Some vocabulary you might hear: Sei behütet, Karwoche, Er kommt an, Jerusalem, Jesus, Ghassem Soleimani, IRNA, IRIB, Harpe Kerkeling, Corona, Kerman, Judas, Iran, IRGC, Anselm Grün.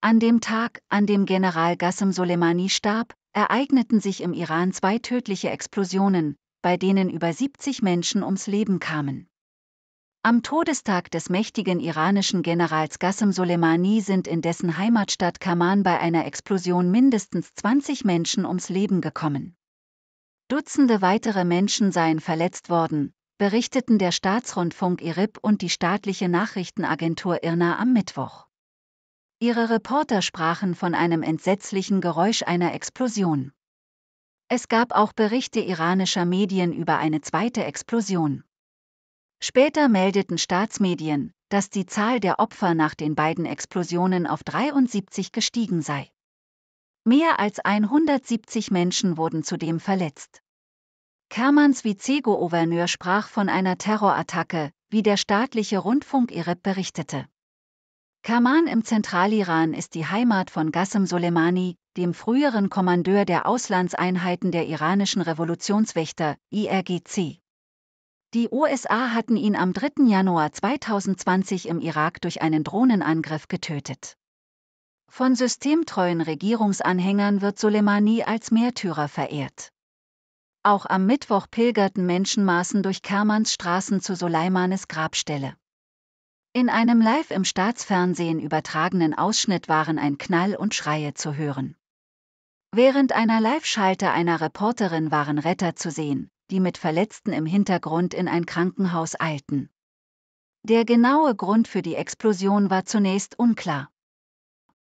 An dem Tag, an dem General Ghassem Soleimani starb, ereigneten sich im Iran 2 tödliche Explosionen, bei denen über 70 Menschen ums Leben kamen. Am Todestag des mächtigen iranischen Generals Ghassem Soleimani sind in dessen Heimatstadt Kerman bei einer Explosion mindestens 20 Menschen ums Leben gekommen. Dutzende weitere Menschen seien verletzt worden, berichteten der Staatsrundfunk IRIB und die staatliche Nachrichtenagentur IRNA am Mittwoch. Ihre Reporter sprachen von einem entsetzlichen Geräusch einer Explosion. Es gab auch Berichte iranischer Medien über eine zweite Explosion. Später meldeten Staatsmedien, dass die Zahl der Opfer nach den beiden Explosionen auf 73 gestiegen sei. Mehr als 170 Menschen wurden zudem verletzt. Kermans Vizegouverneur sprach von einer Terrorattacke, wie der staatliche Rundfunk IRIB berichtete. Kerman im Zentraliran ist die Heimat von Ghassem Soleimani, dem früheren Kommandeur der Auslandseinheiten der iranischen Revolutionswächter, IRGC. Die USA hatten ihn am 3. Januar 2020 im Irak durch einen Drohnenangriff getötet. Von systemtreuen Regierungsanhängern wird Soleimani als Märtyrer verehrt. Auch am Mittwoch pilgerten Menschenmassen durch Kermans Straßen zu Soleimanis Grabstelle. In einem live im Staatsfernsehen übertragenen Ausschnitt waren ein Knall und Schreie zu hören. Während einer Live-Schalte einer Reporterin waren Retter zu sehen, die mit Verletzten im Hintergrund in ein Krankenhaus eilten. Der genaue Grund für die Explosion war zunächst unklar.